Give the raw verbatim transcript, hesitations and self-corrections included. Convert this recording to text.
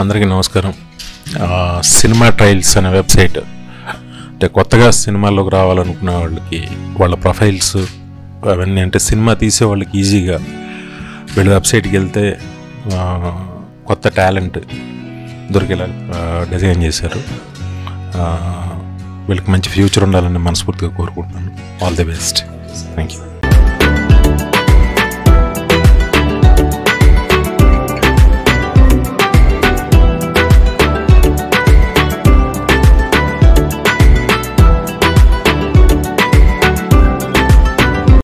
అందరికీ నమస్కారం. Cinema trials అనే వెబ్సైట్, అంటే కొత్తగా సినిమాల్లోకి రావాలనుకునే వాళ్ళకి వాళ్ళ ప్రొఫైల్స్ అవన్నీ, అంటే సినిమా తీసే వాళ్ళకి ఈజీగా వీళ్ళ వెబ్సైట్కి వెళ్తే కొత్త టాలెంట్ దొరికేలా డిజైన్ చేశారు. వీళ్ళకి మంచి ఫ్యూచర్ ఉండాలని మనస్ఫూర్తిగా కోరుకుంటున్నాను. All the best. Thank you.